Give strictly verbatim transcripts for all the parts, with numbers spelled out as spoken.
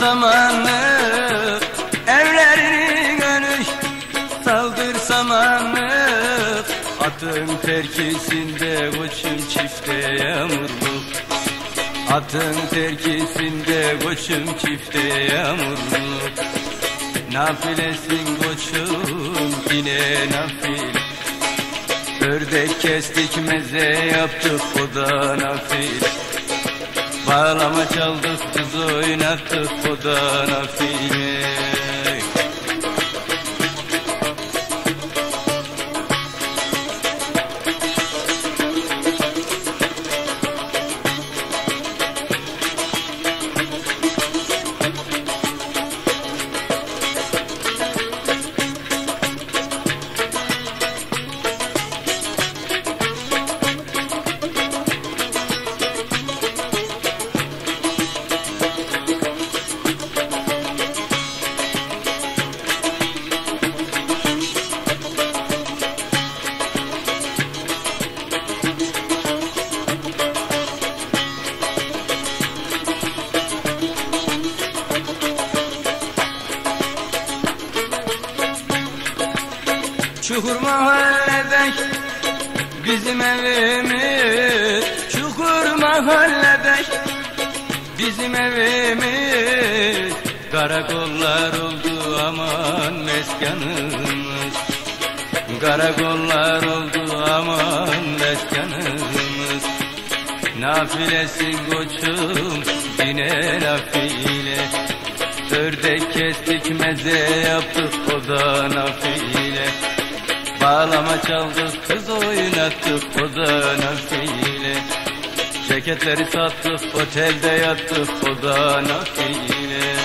zamanı evlerini gönül saldır zamanı atın terkisinde koçum çifte yağmurlu atın terkisinde koçum çifte yağmurlu nafilesin koçum yine nafile ördek kestik meze yaptık o da nafile bağlama çaldık kız oynattık o da nafile. Çukur mahallede bizim evimiz çukur mahallede bizim evimiz karakollar oldu aman meskanımız karakollar oldu aman meskanımız nafilesin koçum yine nafile ördek kestik meze yaptık o da nafile bağlama çaldık kız oynattık o da nafile ceketleri sattık otelde yattık o da nafile.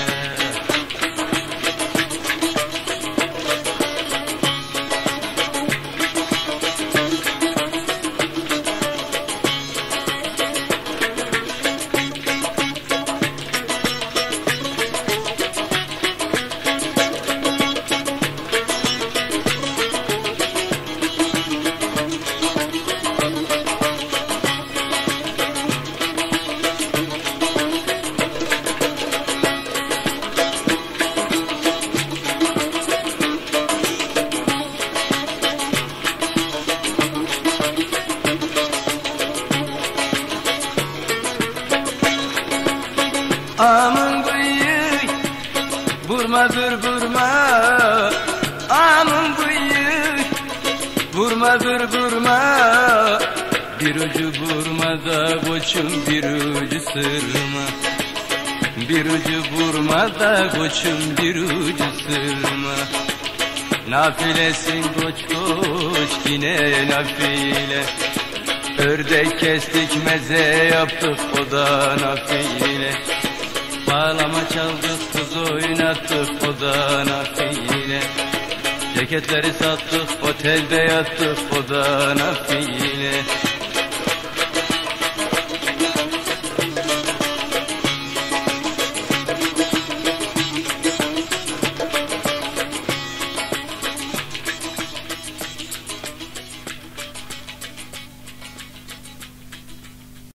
Amın bıyık vurmadır vurma amın bıyık vurmadır vurma bir ucu vurmada koçum bir ucu sırma bir ucu vurmada koçum bir ucu sırma nafilesin koç koç yine nafile ördek kestik meze yaptık o da nafile bağlama çaldık kız oynattık o da nafile ceketleri sattık otelde yattık o da nafile.